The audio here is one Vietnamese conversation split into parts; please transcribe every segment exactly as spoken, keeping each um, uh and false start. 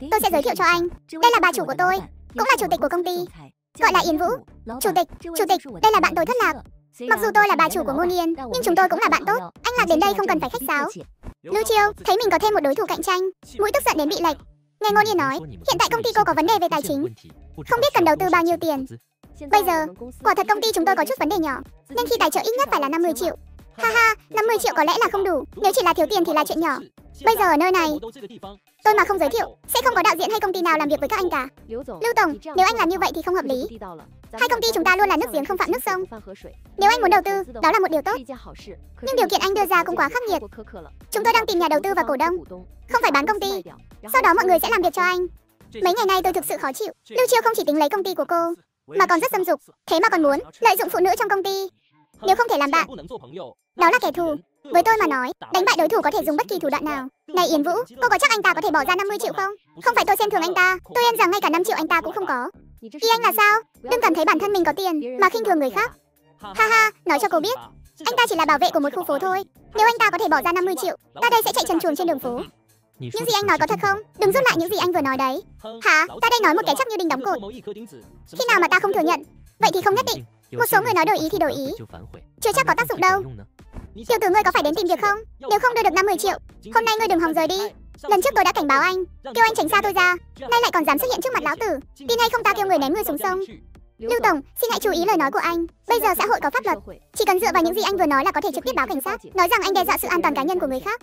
Tôi sẽ giới thiệu cho anh. Đây là bà chủ của tôi, cũng là chủ tịch của công ty, gọi là Yến Vũ. Chủ tịch, chủ tịch, đây là bạn tôi thất lạc. Mặc dù tôi là bà chủ của Ngôn Yên, nhưng chúng tôi cũng là bạn tốt. Anh Lạc đến đây không cần phải khách sáo. Lưu Chiêu thấy mình có thêm một đối thủ cạnh tranh, mũi tức giận đến bị lệch. Nghe Ngôn Yên nói, hiện tại công ty cô có vấn đề về tài chính, không biết cần đầu tư bao nhiêu tiền. Bây giờ, quả thật công ty chúng tôi có chút vấn đề nhỏ, nên khi tài trợ ít nhất phải là năm mươi triệu. Ha ha, năm mươi triệu có lẽ là không đủ, nếu chỉ là thiếu tiền thì là chuyện nhỏ. Bây giờ ở nơi này, tôi mà không giới thiệu, sẽ không có đạo diễn hay công ty nào làm việc với các anh cả. Lưu Tổng, nếu anh làm như vậy thì không hợp lý. Hai công ty chúng ta luôn là nước giếng không phạm nước sông. Nếu anh muốn đầu tư, đó là một điều tốt. Nhưng điều kiện anh đưa ra cũng quá khắc nghiệt. Chúng tôi đang tìm nhà đầu tư và cổ đông, không phải bán công ty. Sau đó mọi người sẽ làm việc cho anh. Mấy ngày nay tôi thực sự khó chịu. Lưu Chiêu không chỉ tính lấy công ty của cô, mà còn rất dâm dục, thế mà còn muốn lợi dụng phụ nữ trong công ty. Nếu không thể làm bạn, đó là kẻ thù. Với tôi mà nói, đánh bại đối thủ có thể dùng bất kỳ thủ đoạn nào. Này Yến Vũ, cô có chắc anh ta có thể bỏ ra năm mươi triệu không? Không phải tôi xem thường anh ta, tôi em rằng ngay cả năm triệu anh ta cũng không có. Ý anh là sao? Đừng cảm thấy bản thân mình có tiền mà khinh thường người khác. Ha ha, nói cho cô biết, anh ta chỉ là bảo vệ của một khu phố thôi. Nếu anh ta có thể bỏ ra năm mươi triệu, ta đây sẽ chạy trần truồng trên đường phố. Những gì anh nói có thật không? Đừng rút lại những gì anh vừa nói đấy. Hả? Ta đây nói một cái chắc như đinh đóng cột. Khi nào mà ta không thừa nhận, vậy thì không nhất định. Một số người nói đổi ý thì đổi ý, chưa chắc có tác dụng đâu. Tiểu tử ngươi có phải đến tìm việc không? Nếu không đưa được năm mươi triệu, hôm nay ngươi đừng hòng rời đi. Lần trước tôi đã cảnh báo anh, kêu anh tránh xa tôi ra, nay lại còn dám xuất hiện trước mặt lão tử. Tin hay không ta kêu người ném ngươi xuống sông. Lưu Tổng, xin hãy chú ý lời nói của anh. Bây giờ xã hội có pháp luật, chỉ cần dựa vào những gì anh vừa nói là có thể trực tiếp báo cảnh sát, nói rằng anh đe dọa sự an toàn cá nhân của người khác.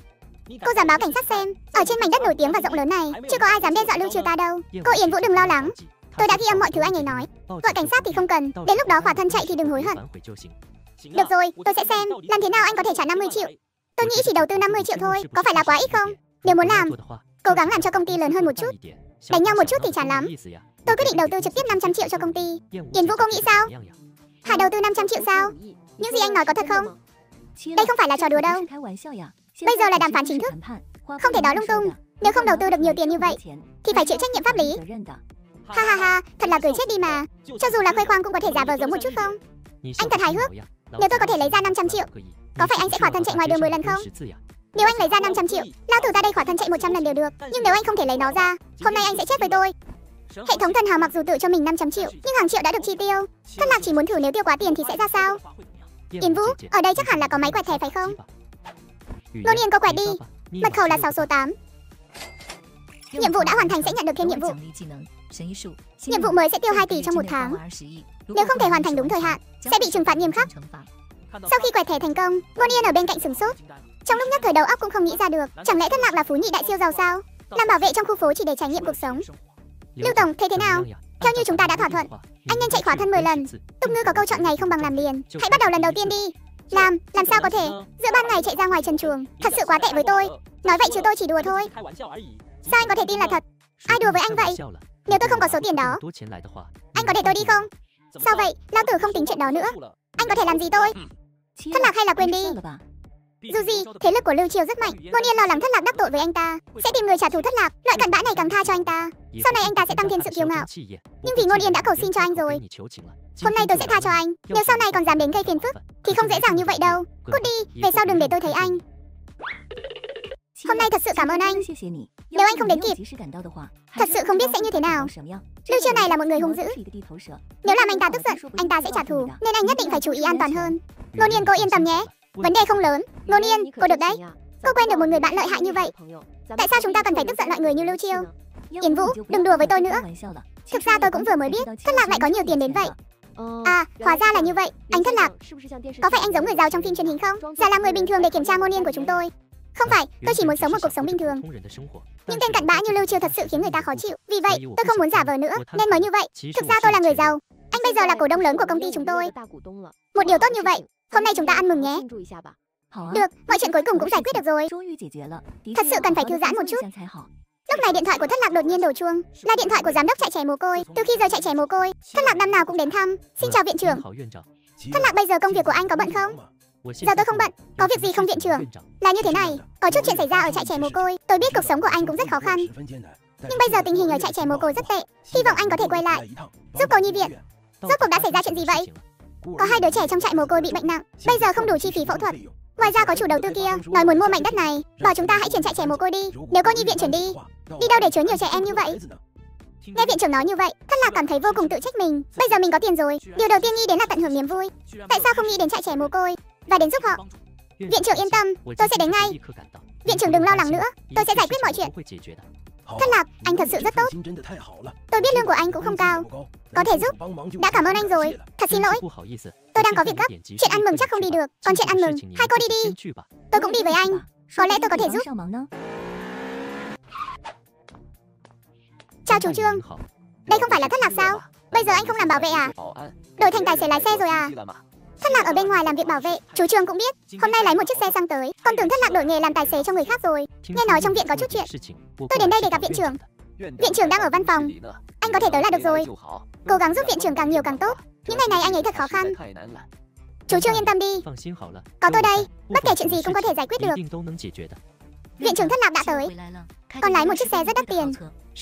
Cô dám báo cảnh sát xem, ở trên mảnh đất nổi tiếng và rộng lớn này, chưa có ai dám đe dọa Lưu Triều ta đâu. Cô Yến Vũ đừng lo lắng, tôi đã ghi âm mọi thứ anh ấy nói. Gọi cảnh sát thì không cần, đến lúc đó khỏa thân chạy thì đừng hối hận. Được rồi, tôi sẽ xem làm thế nào anh có thể trả năm mươi triệu. Tôi nghĩ chỉ đầu tư năm mươi triệu thôi, có phải là quá ít không? Nếu muốn làm, cố gắng làm cho công ty lớn hơn một chút. Đánh nhau một chút thì chán lắm. Tôi quyết định đầu tư trực tiếp năm trăm triệu cho công ty. Yến Vũ cô nghĩ sao? Hả, đầu tư năm trăm triệu sao? Những gì anh nói có thật không? Đây không phải là trò đùa đâu. Bây giờ là đàm phán chính thức, không thể nói lung tung. Nếu không đầu tư được nhiều tiền như vậy thì phải chịu trách nhiệm pháp lý. Ha ha ha, thật là cười chết đi mà. Cho dù là khoe khoang cũng có thể giả vờ giống một chút không? Anh thật hài hước. Nếu tôi có thể lấy ra năm trăm triệu, có phải anh sẽ khỏa thân chạy ngoài đường mười lần không? Nếu anh lấy ra năm trăm triệu, lao tử ta đây khỏa thân chạy một trăm lần đều được. Nhưng nếu anh không thể lấy nó ra, hôm nay anh sẽ chết với tôi. Hệ thống thần hào mặc dù tự cho mình năm trăm triệu, nhưng hàng triệu đã được chi tiêu. Thất lạc chỉ muốn thử nếu tiêu quá tiền thì sẽ ra sao. Yến Vũ, ở đây chắc hẳn là có máy quẹt thẻ phải không? Ngôn Yên cô quẹt đi. Mật khẩu là sáu số tám. Nhiệm vụ đã hoàn thành sẽ nhận được thêm nhiệm vụ. Nhiệm vụ mới sẽ tiêu hai tỷ trong một tháng. Nếu không thể hoàn thành đúng thời hạn, sẽ bị trừng phạt nghiêm khắc. Sau khi quẹt thẻ thành công, Ngôn Yên ở bên cạnh sửng sốt. Trong lúc nhất thời đầu óc cũng không nghĩ ra được, chẳng lẽ thất lạc là phú nhị đại siêu giàu sao? Làm bảo vệ trong khu phố chỉ để trải nghiệm cuộc sống. Lưu Tổng, thấy thế nào? Theo như chúng ta đã thỏa thuận, anh nên chạy khỏa thân mười lần. Tục ngữ có câu chọn ngày không bằng làm liền, hãy bắt đầu lần đầu tiên đi. Làm, làm sao có thể? Giữa ban ngày chạy ra ngoài trần truồng, thật sự quá tệ với tôi. Nói vậy chứ tôi chỉ đùa thôi. Sao anh có thể tin là thật? Ai đùa với anh vậy? Nếu tôi không có số tiền đó, anh có để tôi đi không? Sao vậy? Lão tử không tính chuyện đó nữa. Anh có thể làm gì tôi? Thất lạc hay là quên đi. Dù gì, thế lực của Lưu Triều rất mạnh. Ngôn Yên lo lắng thất lạc đắc tội với anh ta, sẽ tìm người trả thù thất lạc. Loại cặn bã này càng tha cho anh ta, sau này anh ta sẽ tăng thêm sự kiêu ngạo. Nhưng vì Ngôn Yên đã cầu xin cho anh rồi, hôm nay tôi sẽ tha cho anh. Nếu sau này còn dám đến gây phiền phức thì không dễ dàng như vậy đâu. Cút đi, về sau đừng để tôi thấy anh. Hôm nay thật sự cảm ơn anh. Nếu anh không đến kịp, thật sự không biết sẽ như thế nào. Lưu Chiêu này là một người hung dữ, nếu làm anh ta tức giận, anh ta sẽ trả thù, nên anh nhất định phải chú ý an toàn hơn. Ngôn Yên cô yên tâm nhé, vấn đề không lớn. Ngôn Yên, cô được đấy. Cô quen được một người bạn lợi hại như vậy, tại sao chúng ta cần phải tức giận loại người như Lưu Chiêu? Yến Vũ, đừng đùa với tôi nữa. Thực ra tôi cũng vừa mới biết, thất lạc lại có nhiều tiền đến vậy. À, hóa ra là như vậy. Anh thất lạc, có phải anh giống người giàu trong phim truyền hình không? Giả làm người bình thường để kiểm tra Ngôn Yên của chúng tôi. Không phải, tôi chỉ muốn sống một cuộc sống bình thường. Nhưng tên cặn bã như Lưu Triều thật sự khiến người ta khó chịu. Vì vậy, tôi không muốn giả vờ nữa, nên mới như vậy. Thực ra tôi là người giàu. Anh bây giờ là cổ đông lớn của công ty chúng tôi. Một điều tốt như vậy, hôm nay chúng ta ăn mừng nhé. Được, mọi chuyện cuối cùng cũng giải quyết được rồi. Thật sự cần phải thư giãn một chút. Lúc này điện thoại của thất lạc đột nhiên đổ chuông, là điện thoại của giám đốc trại trẻ mồ côi. Từ khi rời trại trẻ mồ côi, thất lạc năm nào cũng đến thăm. Xin chào viện trưởng. Thất lạc, bây giờ công việc của anh có bận không? Giờ tôi không bận. Có việc gì không viện trưởng? Là như thế này, có chút chuyện xảy ra ở trại trẻ mồ côi. Tôi biết cuộc sống của anh cũng rất khó khăn, nhưng bây giờ tình hình ở trại trẻ mồ côi rất tệ. Hy vọng anh có thể quay lại giúp cô nhi viện. Rốt cuộc đã xảy ra chuyện gì vậy? Có hai đứa trẻ trong trại mồ côi bị bệnh nặng, bây giờ không đủ chi phí phẫu thuật. Ngoài ra có chủ đầu tư kia nói muốn mua mảnh đất này, bảo chúng ta hãy triển trại trẻ mồ côi đi, nếu cô nhi viện chuyển đi, đi đâu để chứa nhiều trẻ em như vậy. Nghe viện trưởng nói như vậy, Thất Lạc cảm thấy vô cùng tự trách mình. Bây giờ mình có tiền rồi, điều đầu tiên nghĩ đến là tận hưởng niềm vui, tại sao không nghĩ đến trại trẻ mồ côi và đến giúp họ. Viện trưởng yên tâm, tôi sẽ đến ngay. Viện trưởng đừng lo lắng nữa, tôi sẽ giải quyết mọi chuyện. Thất Lạc, anh thật sự rất tốt. Tôi biết lương của anh cũng không cao, có thể giúp. Đã cảm ơn anh rồi, thật xin lỗi. Tôi đang có việc gấp, chuyện ăn mừng chắc không đi được. Còn chuyện ăn mừng, hai cô đi đi. Tôi cũng đi với anh, có lẽ tôi có thể giúp. Chào chú Trương, đây không phải là Thất Lạc sao? Bây giờ anh không làm bảo vệ à? Đổi thành tài xế lái xe rồi à? Thất Lạc ở bên ngoài làm việc bảo vệ, chú Trương cũng biết. Hôm nay lái một chiếc xe sang tới, con tưởng Thất Lạc đổi nghề làm tài xế cho người khác rồi. Nghe nói trong viện có chút chuyện, tôi đến đây để gặp viện trưởng. Viện trưởng đang ở văn phòng, anh có thể tới là được rồi. Cố gắng giúp viện trưởng càng nhiều càng tốt, những ngày này anh ấy thật khó khăn. Chú Trương yên tâm đi, có tôi đây, bất kể chuyện gì cũng có thể giải quyết được. Viện trưởng Thất Lạc đã tới, con lái một chiếc xe rất đắt tiền,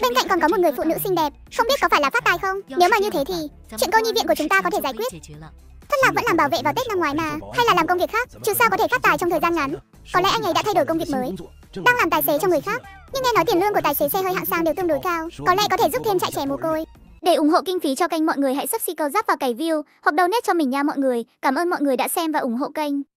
bên cạnh còn có một người phụ nữ xinh đẹp, không biết có phải là phát tài không. Nếu mà như thế thì chuyện cô nhi viện của chúng ta có thể giải quyết. Thất Lạc vẫn làm bảo vệ vào Tết năm ngoái mà, hay là làm công việc khác, chứ sao có thể phát tài trong thời gian ngắn. Có lẽ anh ấy đã thay đổi công việc mới, đang làm tài xế cho người khác, nhưng nghe nói tiền lương của tài xế xe hơi hạng sang đều tương đối cao, có lẽ có thể giúp thêm trại trẻ mồ côi. Để ủng hộ kinh phí cho kênh, mọi người hãy subscribe, giáp và cày view hoặc donate cho mình nha mọi người. Cảm ơn mọi người đã xem và ủng hộ kênh.